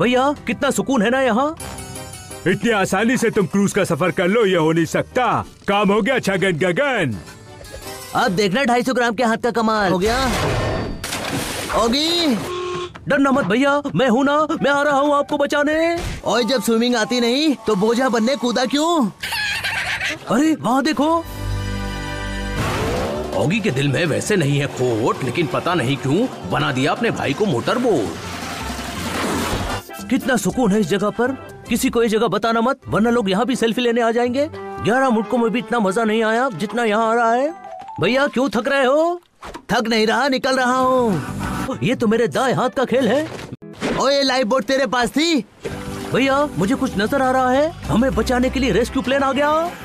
भैया कितना सुकून है ना यहाँ। इतनी आसानी से तुम क्रूज का सफर कर लो ये हो नहीं सकता। काम हो गया छगन गगन। अब देखना 250 ग्राम के हाथ का कमाल हो गया। ओगी डरना मत भैया, मैं हूँ ना, मैं आ रहा हूँ आपको बचाने। और जब स्विमिंग आती नहीं तो बोझा बनने कूदा क्यों? अरे वहाँ देखो। ओगी के दिल में वैसे नहीं है खोट, लेकिन पता नहीं क्यों बना दिया अपने भाई को मोटर बोट। कितना सुकून है इस जगह पर। किसी को ये जगह बताना मत वरना लोग यहाँ भी सेल्फी लेने आ जाएंगे। 11 मुटकों में भी इतना मजा नहीं आया जितना यहाँ आ रहा है। भैया क्यों थक रहे हो? थक नहीं रहा, निकल रहा हूँ। ये तो मेरे दाएं हाथ का खेल है। और ये लाइफ बोट तेरे पास थी? भैया मुझे कुछ नजर आ रहा है। हमें बचाने के लिए रेस्क्यू प्लेन आ गया।